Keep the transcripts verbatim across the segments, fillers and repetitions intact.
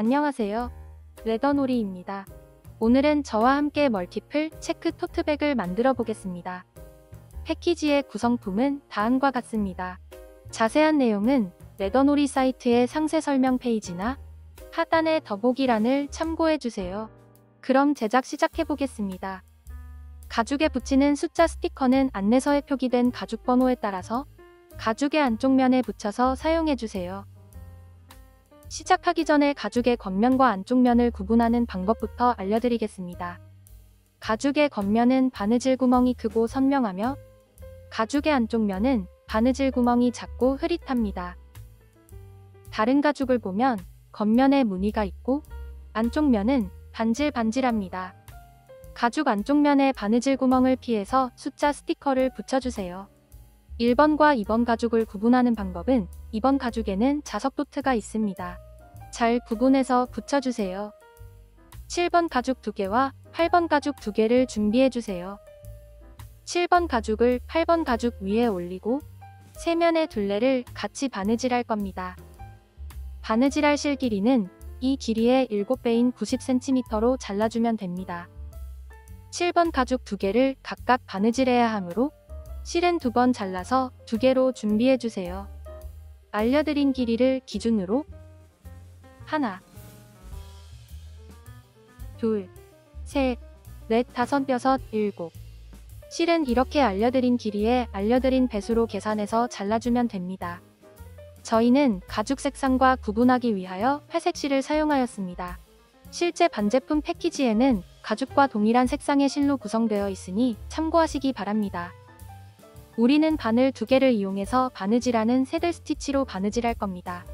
안녕하세요. 레더노리입니다. 오늘은 저와 함께 멀티플 체크 토트백을 만들어 보겠습니다. 패키지의 구성품은 다음과 같습니다. 자세한 내용은 레더노리 사이트의 상세 설명 페이지나 하단의 더보기란을 참고해주세요. 그럼 제작 시작해보겠습니다. 가죽에 붙이는 숫자 스티커는 안내서에 표기된 가죽 번호에 따라서 가죽의 안쪽 면에 붙여서 사용해주세요. 시작하기 전에 가죽의 겉면과 안쪽 면을 구분하는 방법부터 알려드리겠습니다. 가죽의 겉면은 바느질 구멍이 크고 선명하며 가죽의 안쪽 면은 바느질 구멍이 작고 흐릿합니다. 다른 가죽을 보면 겉면에 무늬가 있고 안쪽 면은 반질반질합니다. 가죽 안쪽 면에 바느질 구멍을 피해서 숫자 스티커를 붙여주세요. 일 번과 이 번 가죽을 구분하는 방법은 이 번 가죽에는 자석 도트가 있습니다. 잘 구분해서 붙여주세요. 칠 번 가죽 두 개와 팔 번 가죽 두 개를 준비해주세요. 칠 번 가죽을 팔 번 가죽 위에 올리고 세 면의 둘레를 같이 바느질할 겁니다. 바느질할 실 길이는 이 길이의 일곱 배인 구십 센티미터로 잘라주면 됩니다. 칠 번 가죽 두 개를 각각 바느질해야 하므로 실은 두 번 잘라서 두 개로 준비해주세요. 알려드린 길이를 기준으로 하나, 둘, 셋, 넷, 다섯, 여섯, 일곱. 실은 이렇게 알려드린 길이에 알려드린 배수로 계산해서 잘라주면 됩니다. 저희는 가죽 색상과 구분하기 위하여 회색 실을 사용하였습니다. 실제 반제품 패키지에는 가죽과 동일한 색상의 실로 구성되어 있으니 참고하시기 바랍니다. 우리는 바늘 두 개를 이용해서 바느질하는 새들 스티치로 바느질할 겁니다.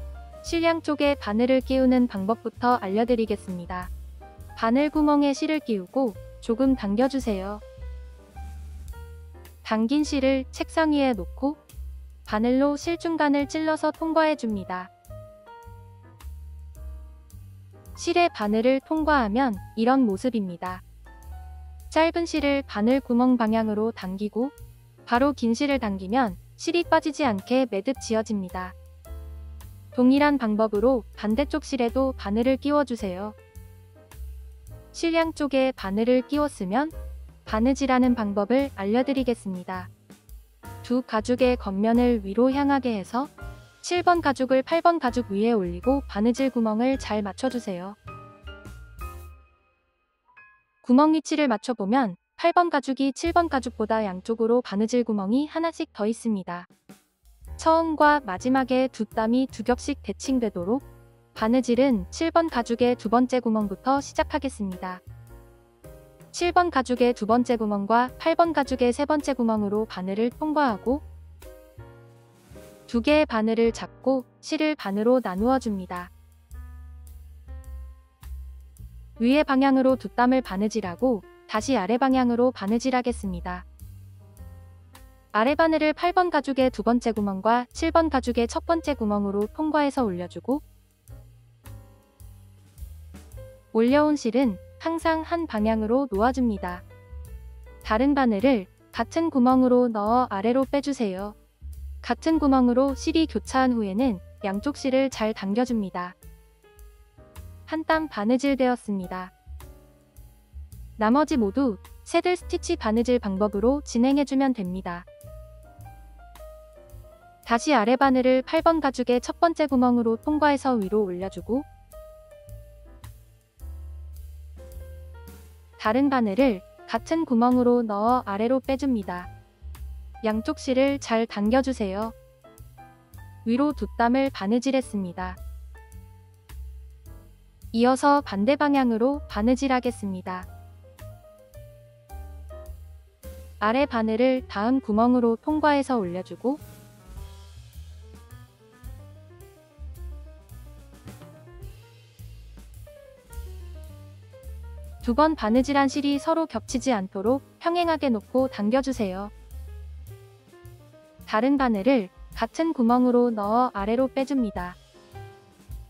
실 양쪽에 바늘을 끼우는 방법부터 알려드리겠습니다. 바늘 구멍에 실을 끼우고 조금 당겨주세요. 당긴 실을 책상 위에 놓고 바늘로 실 중간을 찔러서 통과해줍니다. 실의 바늘을 통과하면 이런 모습입니다. 짧은 실을 바늘 구멍 방향으로 당기고 바로 긴 실을 당기면 실이 빠지지 않게 매듭 지어집니다. 동일한 방법으로 반대쪽 실에도 바늘을 끼워주세요. 실 양쪽에 바늘을 끼웠으면 바느질하는 방법을 알려드리겠습니다. 두 가죽의 겉면을 위로 향하게 해서 칠 번 가죽을 팔 번 가죽 위에 올리고 바느질 구멍을 잘 맞춰주세요. 구멍 위치를 맞춰보면 팔 번 가죽이 칠 번 가죽보다 양쪽으로 바느질 구멍이 하나씩 더 있습니다. 처음과 마지막에 두 땀이 두 겹씩 대칭되도록 바느질은 칠 번 가죽의 두 번째 구멍부터 시작하겠습니다. 칠 번 가죽의 두 번째 구멍과 팔 번 가죽의 세 번째 구멍으로 바늘을 통과하고 두 개의 바늘을 잡고 실을 반으로 나누어 줍니다. 위의 방향으로 두 땀을 바느질하고 다시 아래 방향으로 바느질하겠습니다. 아래 바늘을 팔 번 가죽의 두 번째 구멍과 칠 번 가죽의 첫 번째 구멍으로 통과해서 올려주고 올려온 실은 항상 한 방향으로 놓아줍니다. 다른 바늘을 같은 구멍으로 넣어 아래로 빼주세요. 같은 구멍으로 실이 교차한 후에는 양쪽 실을 잘 당겨줍니다. 한 땀 바느질 되었습니다. 나머지 모두 새들 스티치 바느질 방법으로 진행해주면 됩니다. 다시 아래 바늘을 팔 번 가죽의 첫 번째 구멍으로 통과해서 위로 올려주고 다른 바늘을 같은 구멍으로 넣어 아래로 빼줍니다. 양쪽 실을 잘 당겨주세요. 위로 두 땀을 바느질했습니다. 이어서 반대 방향으로 바느질하겠습니다. 아래 바늘을 다음 구멍으로 통과해서 올려주고 두 번 바느질한 실이 서로 겹치지 않도록 평행하게 놓고 당겨주세요. 다른 바늘을 같은 구멍으로 넣어 아래로 빼줍니다.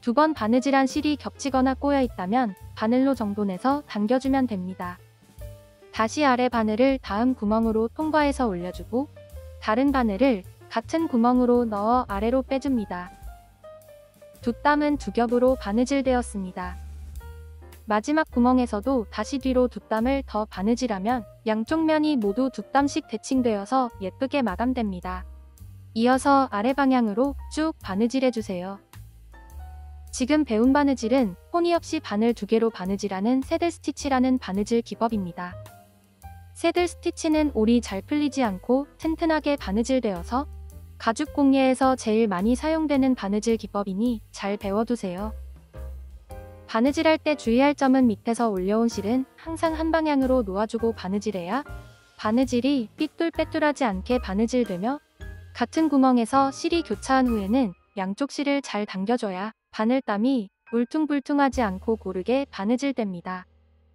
두 번 바느질한 실이 겹치거나 꼬여 있다면 바늘로 정돈해서 당겨주면 됩니다. 다시 아래 바늘을 다음 구멍으로 통과해서 올려주고 다른 바늘을 같은 구멍으로 넣어 아래로 빼줍니다. 두 땀은 두 겹으로 바느질되었습니다. 마지막 구멍에서도 다시 뒤로 두 땀을 더 바느질하면 양쪽 면이 모두 두 땀씩 대칭되어서 예쁘게 마감됩니다. 이어서 아래 방향으로 쭉 바느질해주세요. 지금 배운 바느질은 포니 없이 바늘 두 개로 바느질하는 새들 스티치라는 바느질 기법입니다. 새들 스티치는 올이 잘 풀리지 않고 튼튼하게 바느질되어서 가죽 공예에서 제일 많이 사용되는 바느질 기법이니 잘 배워두세요. 바느질할 때 주의할 점은 밑에서 올려온 실은 항상 한 방향으로 놓아주고 바느질해야 바느질이 삐뚤빼뚤하지 않게 바느질되며, 같은 구멍에서 실이 교차한 후에는 양쪽 실을 잘 당겨줘야 바늘땀이 울퉁불퉁하지 않고 고르게 바느질됩니다.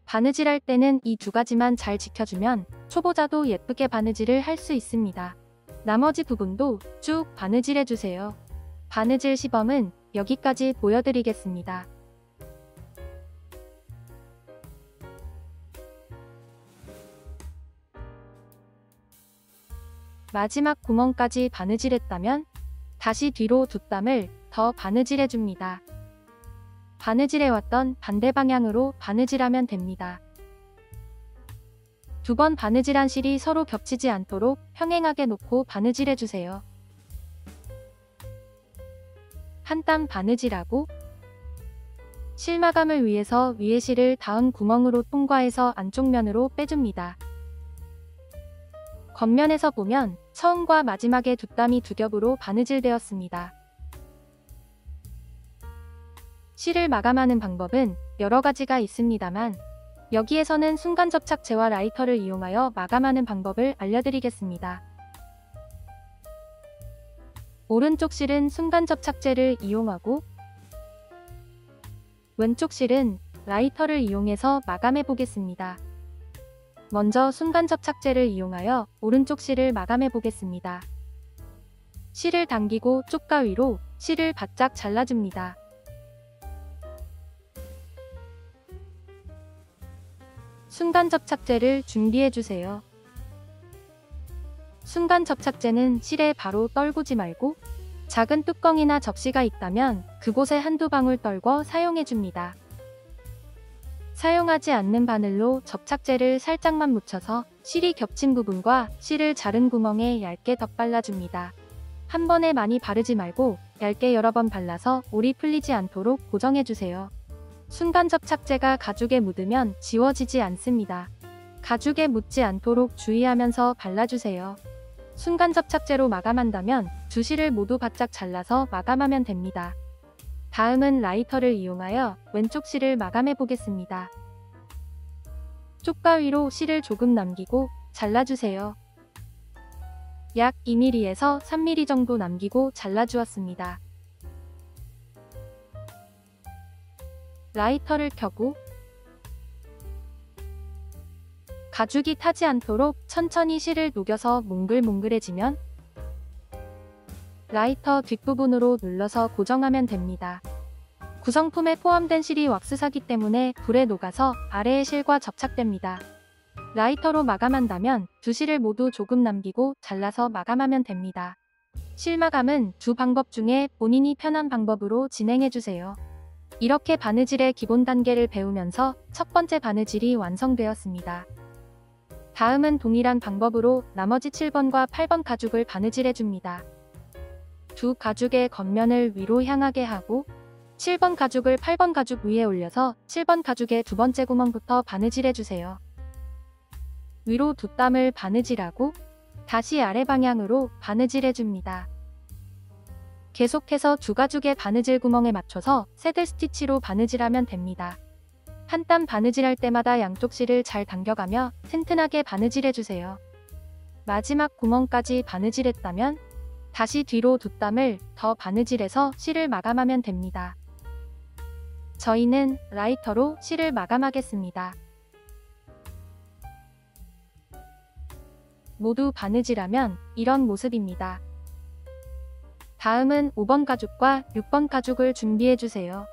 바느질할 때는 이 두 가지만 잘 지켜주면 초보자도 예쁘게 바느질을 할 수 있습니다. 나머지 부분도 쭉 바느질해주세요. 바느질 시범은 여기까지 보여드리겠습니다. 마지막 구멍까지 바느질했다면 다시 뒤로 두 땀을 더 바느질해줍니다. 바느질해왔던 반대 방향으로 바느질하면 됩니다. 두 번 바느질한 실이 서로 겹치지 않도록 평행하게 놓고 바느질해주세요. 한 땀 바느질하고 실 마감을 위해서 위에 실을 다음 구멍으로 통과해서 안쪽 면으로 빼줍니다. 겉면에서 보면 처음과 마지막의 두 땀이 두 겹으로 바느질되었습니다. 실을 마감하는 방법은 여러 가지가 있습니다만 여기에서는 순간접착제와 라이터를 이용하여 마감하는 방법을 알려드리겠습니다. 오른쪽 실은 순간접착제를 이용하고 왼쪽 실은 라이터를 이용해서 마감해 보겠습니다. 먼저 순간접착제를 이용하여 오른쪽 실을 마감해 보겠습니다. 실을 당기고 쪽가위로 실을 바짝 잘라줍니다. 순간접착제를 준비해주세요. 순간접착제는 실에 바로 떨구지 말고 작은 뚜껑이나 접시가 있다면 그곳에 한두 방울 떨궈 사용해줍니다. 사용하지 않는 바늘로 접착제를 살짝만 묻혀서 실이 겹친 부분과 실을 자른 구멍에 얇게 덧발라줍니다. 한 번에 많이 바르지 말고 얇게 여러 번 발라서 올이 풀리지 않도록 고정해주세요. 순간접착제가 가죽에 묻으면 지워지지 않습니다. 가죽에 묻지 않도록 주의하면서 발라주세요. 순간접착제로 마감한다면 두 실을 모두 바짝 잘라서 마감하면 됩니다. 다음은 라이터를 이용하여 왼쪽 실을 마감해 보겠습니다. 쪽가위로 실을 조금 남기고 잘라주세요. 약 이 밀리미터에서 삼 밀리미터 정도 남기고 잘라주었습니다. 라이터를 켜고 가죽이 타지 않도록 천천히 실을 녹여서 몽글몽글해지면 라이터 뒷부분으로 눌러서 고정하면 됩니다. 구성품에 포함된 실이 왁스사기 때문에 불에 녹아서 아래의 실과 접착됩니다. 라이터로 마감한다면 두 실을 모두 조금 남기고 잘라서 마감하면 됩니다. 실 마감은 두 방법 중에 본인이 편한 방법으로 진행해주세요. 이렇게 바느질의 기본 단계를 배우면서 첫 번째 바느질이 완성되었습니다. 다음은 동일한 방법으로 나머지 칠 번과 팔 번 가죽을 바느질해줍니다. 두 가죽의 겉면을 위로 향하게 하고 칠 번 가죽을 팔 번 가죽 위에 올려서 칠 번 가죽의 두 번째 구멍부터 바느질해주세요. 위로 두 땀을 바느질하고 다시 아래 방향으로 바느질해줍니다. 계속해서 두 가죽의 바느질 구멍에 맞춰서 새들 스티치로 바느질하면 됩니다. 한 땀 바느질할 때마다 양쪽 실을 잘 당겨가며 튼튼하게 바느질해주세요. 마지막 구멍까지 바느질했다면 다시 뒤로 두 땀을 더 바느질해서 실을 마감하면 됩니다. 저희는 라이터로 실을 마감하겠습니다. 모두 바느질하면 이런 모습입니다. 다음은 오 번 가죽과 육 번 가죽을 준비해주세요.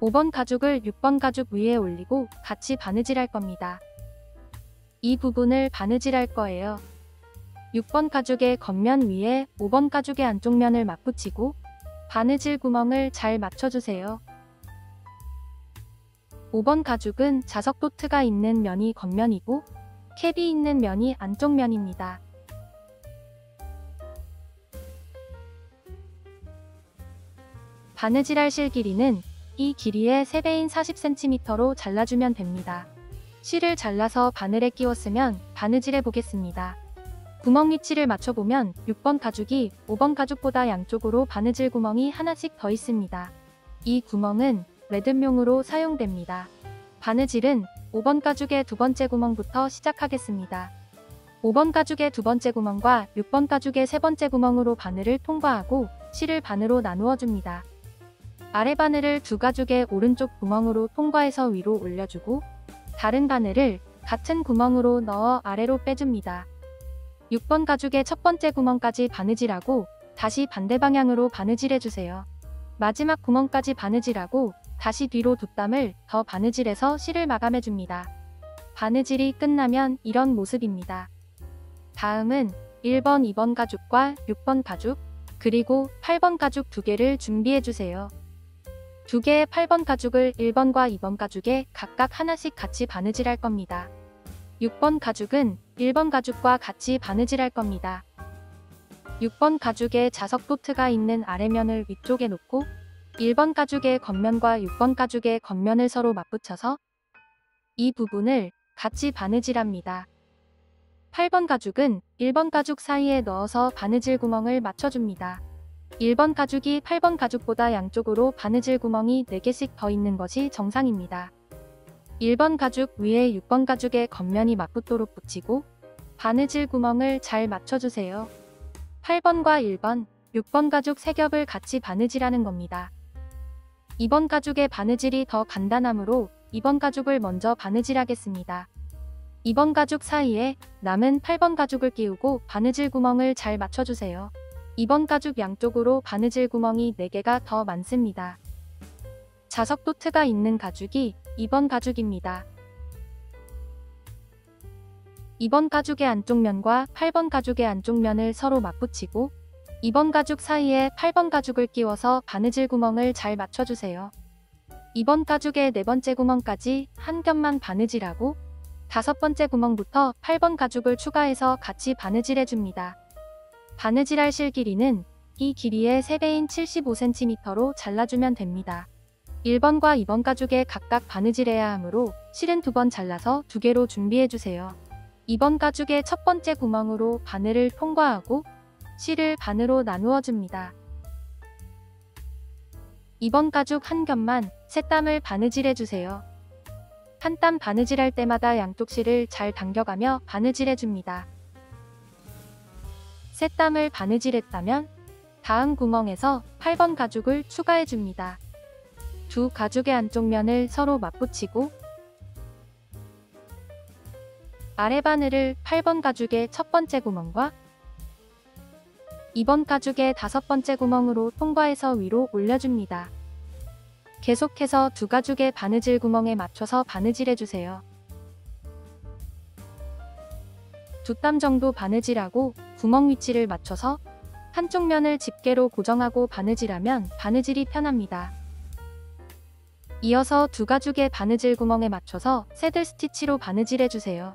오 번 가죽을 육 번 가죽 위에 올리고 같이 바느질할 겁니다. 이 부분을 바느질할 거예요. 육 번 가죽의 겉면 위에 오 번 가죽의 안쪽 면을 맞붙이고 바느질 구멍을 잘 맞춰주세요. 오 번 가죽은 자석 도트가 있는 면이 겉면이고 캡이 있는 면이 안쪽 면입니다. 바느질할 실 길이는 이 길이의 세 배인 사십 센티미터로 잘라주면 됩니다. 실을 잘라서 바늘에 끼웠으면 바느질해 보겠습니다. 구멍 위치를 맞춰보면 육 번 가죽이 오 번 가죽보다 양쪽으로 바느질 구멍이 하나씩 더 있습니다. 이 구멍은 레듬용으로 사용됩니다. 바느질은 오 번 가죽의 두 번째 구멍부터 시작하겠습니다. 오 번 가죽의 두 번째 구멍과 육 번 가죽의 세 번째 구멍으로 바늘을 통과하고 실을 반으로 나누어 줍니다. 아래 바늘을 두 가죽의 오른쪽 구멍으로 통과해서 위로 올려주고 다른 바늘을 같은 구멍으로 넣어 아래로 빼줍니다. 육 번 가죽의 첫 번째 구멍까지 바느질하고 다시 반대 방향으로 바느질해주세요. 마지막 구멍까지 바느질하고 다시 뒤로 두 땀을 더 바느질해서 실을 마감해줍니다. 바느질이 끝나면 이런 모습입니다. 다음은 일 번, 이 번 가죽과 육 번 가죽, 그리고 팔 번 가죽 두 개를 준비해주세요. 두 개의 팔 번 가죽을 일 번과 이 번 가죽에 각각 하나씩 같이 바느질할 겁니다. 육 번 가죽은 일 번 가죽과 같이 바느질할 겁니다. 육 번 가죽에 자석 도트가 있는 아래면을 위쪽에 놓고 일 번 가죽의 겉면과 육 번 가죽의 겉면을 서로 맞붙여서 이 부분을 같이 바느질합니다. 팔 번 가죽은 일 번 가죽 사이에 넣어서 바느질 구멍을 맞춰줍니다. 일 번 가죽이 팔 번 가죽보다 양쪽으로 바느질 구멍이 네 개씩 더 있는 것이 정상입니다. 일 번 가죽 위에 육 번 가죽의 겉면이 맞붙도록 붙이고 바느질 구멍을 잘 맞춰주세요. 팔 번과 일 번, 육 번 가죽 세 겹을 같이 바느질하는 겁니다. 이 번 가죽의 바느질이 더 간단하므로 이 번 가죽을 먼저 바느질하겠습니다. 이 번 가죽 사이에 남은 팔 번 가죽을 끼우고 바느질 구멍을 잘 맞춰주세요. 이 번 가죽 양쪽으로 바느질 구멍이 네 개가 더 많습니다. 자석 도트가 있는 가죽이 이 번 가죽입니다. 이 번 가죽의 안쪽 면과 팔 번 가죽의 안쪽 면을 서로 맞붙이고 이 번 가죽 사이에 팔 번 가죽을 끼워서 바느질 구멍을 잘 맞춰주세요. 이 번 가죽의 네 번째 구멍까지 한 겹만 바느질하고 다섯 번째 구멍부터 팔 번 가죽을 추가해서 같이 바느질해줍니다. 바느질할 실 길이는 이 길이의 세 배인 칠십오 센티미터로 잘라주면 됩니다. 일 번과 이 번 가죽에 각각 바느질해야 하므로 실은 두 번 잘라서 두 개로 준비해주세요. 이 번 가죽의 첫 번째 구멍으로 바늘을 통과하고 실을 반으로 나누어줍니다. 이 번 가죽 한 겹만 세 땀을 바느질해주세요. 한 땀 바느질할 때마다 양쪽 실을 잘 당겨가며 바느질해줍니다. 세 땀을 바느질했다면 다음 구멍에서 팔 번 가죽을 추가해줍니다. 두 가죽의 안쪽 면을 서로 맞붙이고 아래 바늘을 팔 번 가죽의 첫 번째 구멍과 이 번 가죽의 다섯 번째 구멍으로 통과해서 위로 올려줍니다. 계속해서 두 가죽의 바느질 구멍에 맞춰서 바느질해주세요. 두 땀 정도 바느질하고 구멍 위치를 맞춰서 한쪽 면을 집게로 고정하고 바느질하면 바느질이 편합니다. 이어서 두 가죽의 바느질 구멍에 맞춰서 새들 스티치로 바느질해주세요.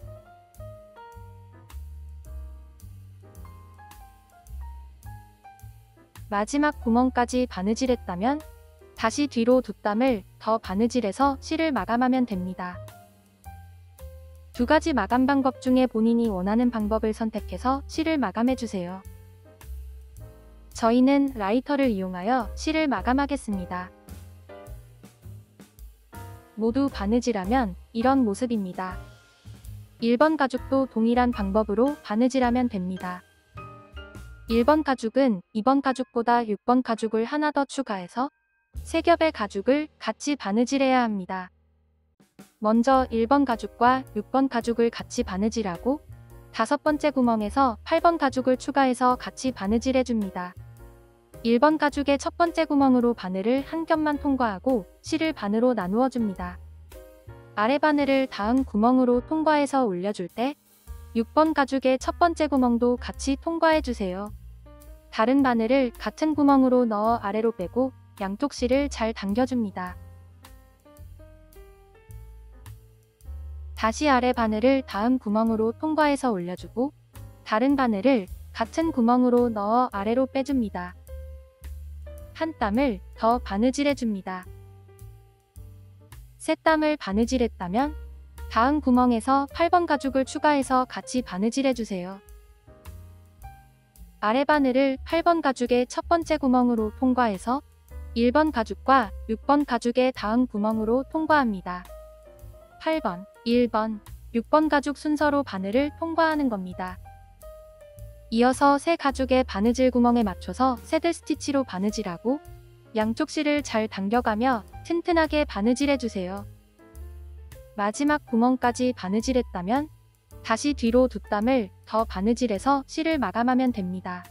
마지막 구멍까지 바느질했다면 다시 뒤로 두 땀을 더 바느질해서 실을 마감하면 됩니다. 두 가지 마감 방법 중에 본인이 원하는 방법을 선택해서 실을 마감해주세요. 저희는 라이터를 이용하여 실을 마감하겠습니다. 모두 바느질하면 이런 모습입니다. 일 번 가죽도 동일한 방법으로 바느질하면 됩니다. 일 번 가죽은 이 번 가죽보다 육 번 가죽을 하나 더 추가해서 세 겹의 가죽을 같이 바느질해야 합니다. 먼저 일 번 가죽과 육 번 가죽을 같이 바느질하고 다섯 번째 구멍에서 팔 번 가죽을 추가해서 같이 바느질해줍니다. 일 번 가죽의 첫 번째 구멍으로 바늘을 한 겹만 통과하고 실을 반으로 나누어줍니다. 아래 바늘을 다음 구멍으로 통과해서 올려줄 때 육 번 가죽의 첫 번째 구멍도 같이 통과해주세요. 다른 바늘을 같은 구멍으로 넣어 아래로 빼고 양쪽 실을 잘 당겨줍니다. 다시 아래 바늘을 다음 구멍으로 통과해서 올려주고 다른 바늘을 같은 구멍으로 넣어 아래로 빼줍니다. 한 땀을 더 바느질해줍니다. 세 땀을 바느질했다면 다음 구멍에서 팔 번 가죽을 추가해서 같이 바느질해주세요. 아래 바늘을 팔 번 가죽의 첫 번째 구멍으로 통과해서 일 번 가죽과 육 번 가죽의 다음 구멍으로 통과합니다. 팔 번, 일 번, 육 번 가죽 순서로 바늘을 통과하는 겁니다. 이어서 새 가죽의 바느질 구멍에 맞춰서 새들 스티치로 바느질하고 양쪽 실을 잘 당겨가며 튼튼하게 바느질해주세요. 마지막 구멍까지 바느질했다면 다시 뒤로 두 땀을 더 바느질해서 실을 마감하면 됩니다.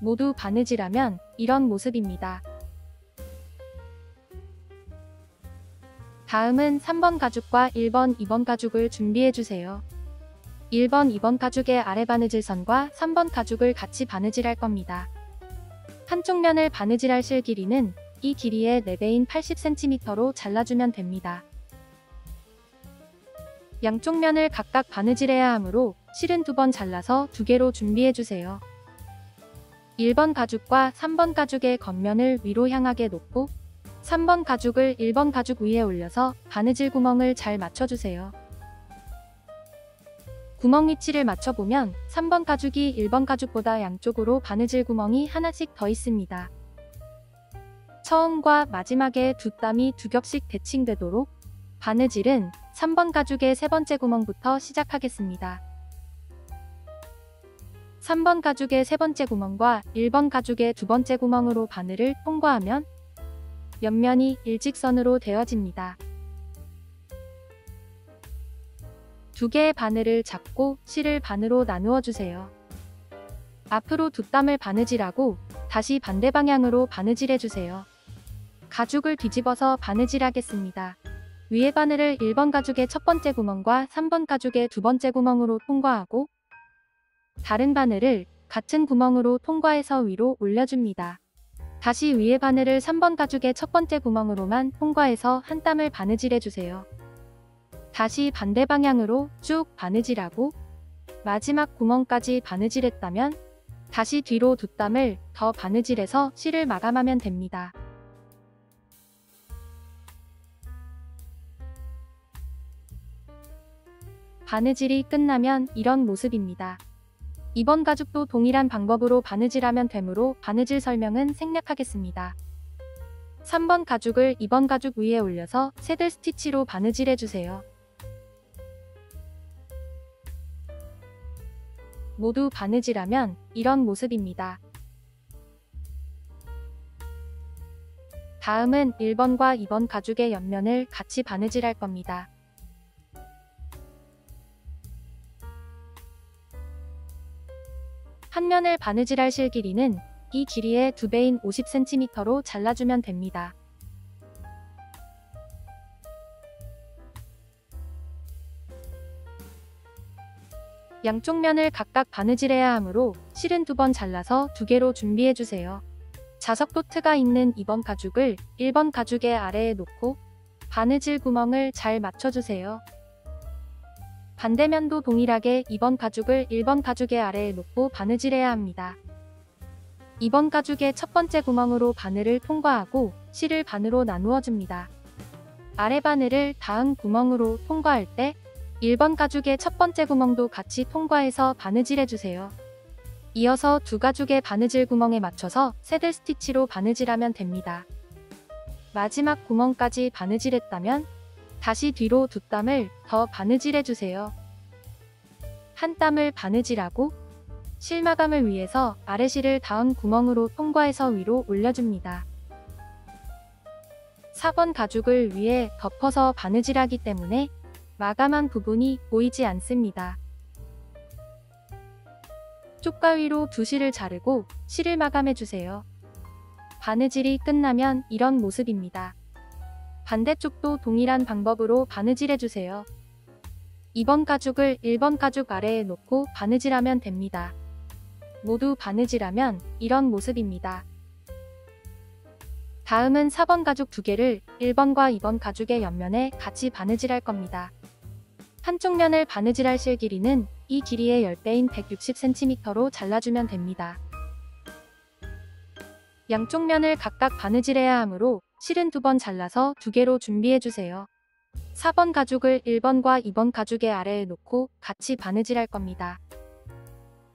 모두 바느질하면 이런 모습입니다. 다음은 삼 번 가죽과 일 번, 이 번 가죽을 준비해주세요. 일 번, 이 번 가죽의 아래 바느질선과 삼 번 가죽을 같이 바느질할 겁니다. 한쪽 면을 바느질할 실 길이는 이 길이의 사 배인 팔십 센티미터로 잘라주면 됩니다. 양쪽 면을 각각 바느질해야 하므로 실은 두 번 잘라서 두 개로 준비해주세요. 일 번 가죽과 삼 번 가죽의 겉면을 위로 향하게 놓고 삼 번 가죽을 일 번 가죽 위에 올려서 바느질 구멍을 잘 맞춰주세요. 구멍 위치를 맞춰보면 삼 번 가죽이 일 번 가죽보다 양쪽으로 바느질 구멍이 하나씩 더 있습니다. 처음과 마지막에 두 땀이 두 겹씩 대칭되도록 바느질은 삼 번 가죽의 세 번째 구멍부터 시작하겠습니다. 삼 번 가죽의 세 번째 구멍과 일 번 가죽의 두 번째 구멍으로 바늘을 통과하면 옆면이 일직선으로 되어집니다. 두 개의 바늘을 잡고 실을 반으로 나누어 주세요. 앞으로 두 땀을 바느질하고 다시 반대 방향으로 바느질해 주세요. 가죽을 뒤집어서 바느질하겠습니다. 위에 바늘을 일 번 가죽의 첫 번째 구멍과 삼 번 가죽의 두 번째 구멍으로 통과하고 다른 바늘을 같은 구멍으로 통과해서 위로 올려줍니다. 다시 위에 바늘을 삼 번 가죽의 첫 번째 구멍으로만 통과해서 한 땀을 바느질해 주세요. 다시 반대 방향으로 쭉 바느질하고 마지막 구멍까지 바느질했다면 다시 뒤로 두 땀을 더 바느질해서 실을 마감하면 됩니다. 바느질이 끝나면 이런 모습입니다. 이 번 가죽도 동일한 방법으로 바느질하면 되므로 바느질 설명은 생략하겠습니다. 삼 번 가죽을 이 번 가죽 위에 올려서 새들 스티치로 바느질해주세요. 모두 바느질하면 이런 모습입니다. 다음은 일 번과 이 번 가죽의 옆면을 같이 바느질할 겁니다. 한 면을 바느질할 실 길이는 이 길이의 두 배인 오십 센티미터로 잘라주면 됩니다. 양쪽 면을 각각 바느질해야 하므로 실은 두 번 잘라서 두 개로 준비해주세요. 자석 도트가 있는 이 번 가죽을 일 번 가죽의 아래에 놓고 바느질 구멍을 잘 맞춰주세요. 반대면도 동일하게 이 번 가죽을 일 번 가죽의 아래에 놓고 바느질해야 합니다. 이 번 가죽의 첫 번째 구멍으로 바늘을 통과하고 실을 반으로 나누어줍니다. 아래 바늘을 다음 구멍으로 통과할 때 일 번 가죽의 첫 번째 구멍도 같이 통과해서 바느질해주세요. 이어서 두 가죽의 바느질 구멍에 맞춰서 새들 스티치로 바느질하면 됩니다. 마지막 구멍까지 바느질했다면 다시 뒤로 두 땀을 더 바느질해주세요. 한 땀을 바느질하고 실 마감을 위해서 아래 실을 다음 구멍으로 통과해서 위로 올려줍니다. 사 번 가죽을 위에 덮어서 바느질하기 때문에 마감한 부분이 보이지 않습니다. 쪽가위로 두 실을 자르고 실을 마감해주세요. 바느질이 끝나면 이런 모습입니다. 반대쪽도 동일한 방법으로 바느질해주세요. 이 번 가죽을 일 번 가죽 아래에 놓고 바느질하면 됩니다. 모두 바느질하면 이런 모습입니다. 다음은 사 번 가죽 두 개를 일 번과 이 번 가죽의 옆면에 같이 바느질할 겁니다. 한쪽 면을 바느질할 실 길이는 이 길이의 십 배인 백육십 센티미터로 잘라주면 됩니다. 양쪽 면을 각각 바느질해야 하므로 실은 두 번 잘라서 두 개로 준비해주세요. 사 번 가죽을 일 번과 이 번 가죽의 아래에 놓고 같이 바느질할 겁니다.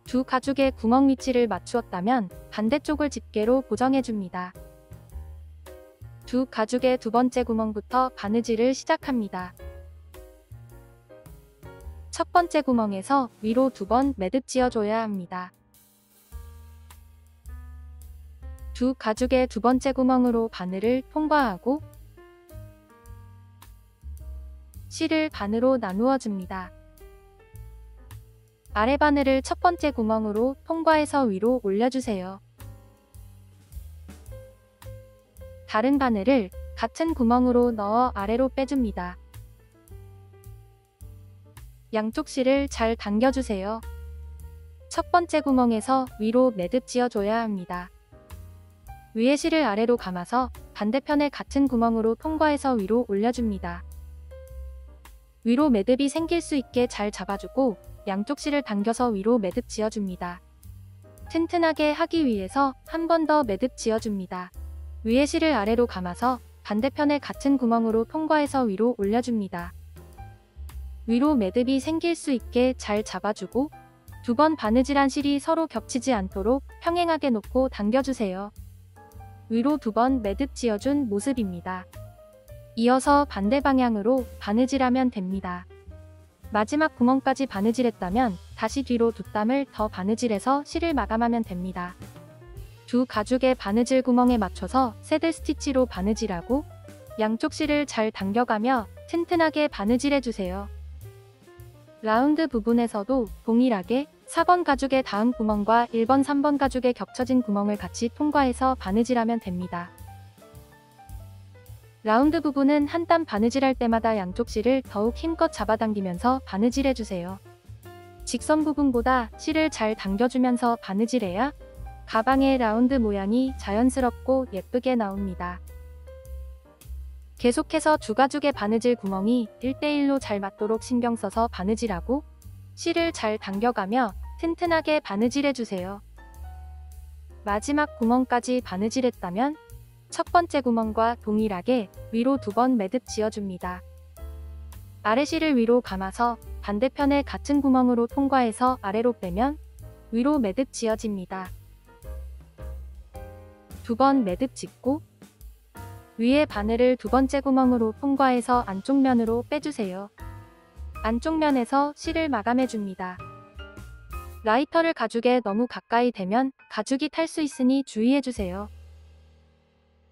두 가죽의 구멍 위치를 맞추었다면 반대쪽을 집게로 고정해줍니다. 두 가죽의 두 번째 구멍부터 바느질을 시작합니다. 첫 번째 구멍에서 위로 두 번 매듭 지어줘야 합니다. 두 가죽의 두 번째 구멍으로 바늘을 통과하고 실을 반으로 나누어 줍니다. 아래 바늘을 첫 번째 구멍으로 통과해서 위로 올려주세요. 다른 바늘을 같은 구멍으로 넣어 아래로 빼줍니다. 양쪽 실을 잘 당겨주세요. 첫 번째 구멍에서 위로 매듭 지어줘야 합니다. 위의 실을 아래로 감아서 반대편의 같은 구멍으로 통과해서 위로 올려줍니다. 위로 매듭이 생길 수 있게 잘 잡아주고 양쪽 실을 당겨서 위로 매듭 지어줍니다. 튼튼하게 하기 위해서 한 번 더 매듭 지어줍니다. 위의 실을 아래로 감아서 반대편의 같은 구멍으로 통과해서 위로 올려줍니다. 위로 매듭이 생길 수 있게 잘 잡아주고 두 번 바느질한 실이 서로 겹치지 않도록 평행하게 놓고 당겨주세요. 위로 두 번 매듭 지어준 모습입니다. 이어서 반대 방향으로 바느질하면 됩니다. 마지막 구멍까지 바느질했다면 다시 뒤로 두 땀을 더 바느질해서 실을 마감하면 됩니다. 두 가죽의 바느질 구멍에 맞춰서 새들 스티치로 바느질하고 양쪽 실을 잘 당겨가며 튼튼하게 바느질해주세요. 라운드 부분에서도 동일하게 사 번 가죽의 다음 구멍과 일 번, 삼 번 가죽의 겹쳐진 구멍을 같이 통과해서 바느질하면 됩니다. 라운드 부분은 한 땀 바느질할 때마다 양쪽 실을 더욱 힘껏 잡아당기면서 바느질해주세요. 직선 부분보다 실을 잘 당겨주면서 바느질해야 가방의 라운드 모양이 자연스럽고 예쁘게 나옵니다. 계속해서 두 가죽의 바느질 구멍이 일 대 일로 잘 맞도록 신경 써서 바느질하고 실을 잘 당겨가며 튼튼하게 바느질해주세요. 마지막 구멍까지 바느질했다면 첫 번째 구멍과 동일하게 위로 두 번 매듭 지어줍니다. 아래 실을 위로 감아서 반대편의 같은 구멍으로 통과해서 아래로 빼면 위로 매듭 지어집니다. 두 번 매듭 짓고 위에 바늘을 두 번째 구멍으로 통과해서 안쪽 면으로 빼주세요. 안쪽 면에서 실을 마감해줍니다. 라이터를 가죽에 너무 가까이 대면 가죽이 탈 수 있으니 주의해주세요.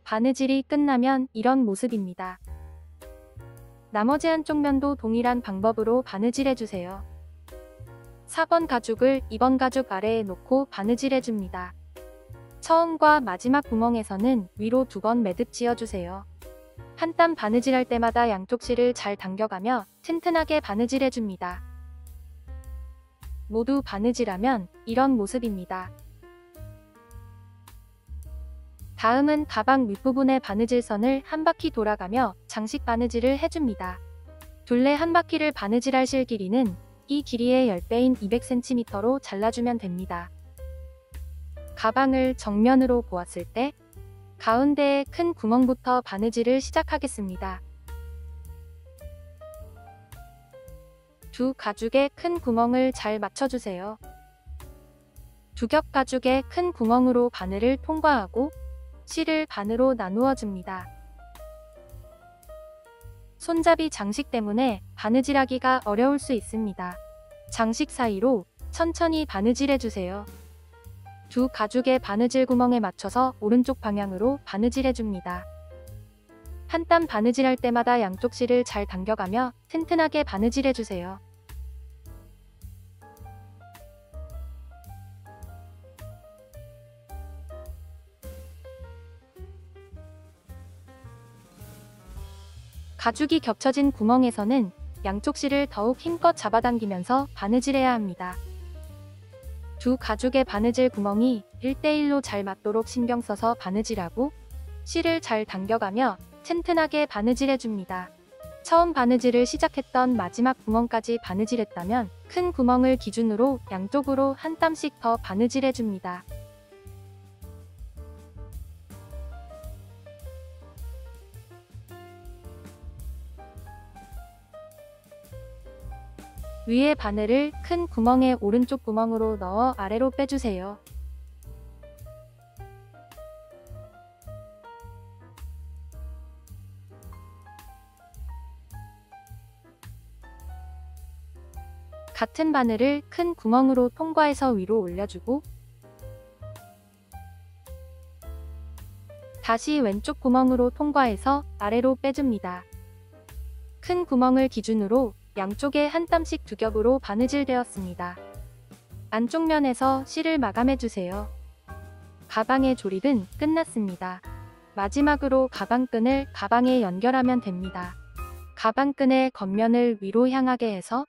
바느질이 끝나면 이런 모습입니다. 나머지 한쪽 면도 동일한 방법으로 바느질해주세요. 사 번 가죽을 이 번 가죽 아래에 놓고 바느질해줍니다. 처음과 마지막 구멍에서는 위로 두 번 매듭 지어주세요. 한 땀 바느질할 때마다 양쪽 실을 잘 당겨가며 튼튼하게 바느질해줍니다. 모두 바느질하면 이런 모습입니다. 다음은 가방 윗부분의 바느질선을 한 바퀴 돌아가며 장식 바느질을 해줍니다. 둘레 한 바퀴를 바느질할 실 길이는 이 길이의 십 배인 이백 센티미터로 잘라주면 됩니다. 가방을 정면으로 보았을 때 가운데의 큰 구멍부터 바느질을 시작하겠습니다. 두 가죽의 큰 구멍을 잘 맞춰주세요. 두 겹 가죽의 큰 구멍으로 바늘을 통과하고 실을 반으로 나누어 줍니다. 손잡이 장식 때문에 바느질하기가 어려울 수 있습니다. 장식 사이로 천천히 바느질해주세요. 두 가죽의 바느질 구멍에 맞춰서 오른쪽 방향으로 바느질해줍니다. 한 땀 바느질할 때마다 양쪽 실을 잘 당겨가며 튼튼하게 바느질해주세요. 가죽이 겹쳐진 구멍에서는 양쪽 실을 더욱 힘껏 잡아당기면서 바느질해야 합니다. 두 가죽의 바느질 구멍이 일 대 일로 잘 맞도록 신경 써서 바느질하고 실을 잘 당겨가며 튼튼하게 바느질해줍니다. 처음 바느질을 시작했던 마지막 구멍까지 바느질했다면 큰 구멍을 기준으로 양쪽으로 한 땀씩 더 바느질해줍니다. 위에 바늘을 큰 구멍의 오른쪽 구멍으로 넣어 아래로 빼주세요. 같은 바늘을 큰 구멍으로 통과해서 위로 올려주고 다시 왼쪽 구멍으로 통과해서 아래로 빼줍니다. 큰 구멍을 기준으로 양쪽에 한 땀씩 두 겹으로 바느질되었습니다. 안쪽 면에서 실을 마감해주세요. 가방의 조립은 끝났습니다. 마지막으로 가방끈을 가방에 연결하면 됩니다. 가방끈의 겉면을 위로 향하게 해서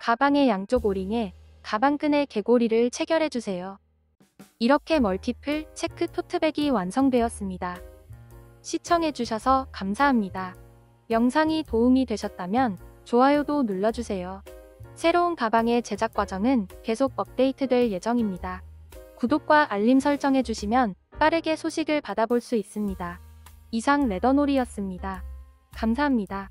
가방의 양쪽 오링에 가방끈의 개고리를 체결해주세요. 이렇게 멀티플 체크 토트백이 완성되었습니다. 시청해주셔서 감사합니다. 영상이 도움이 되셨다면 좋아요도 눌러주세요. 새로운 가방의 제작 과정은 계속 업데이트될 예정입니다. 구독과 알림 설정해주시면 빠르게 소식을 받아볼 수 있습니다. 이상 레더노리였습니다. 감사합니다.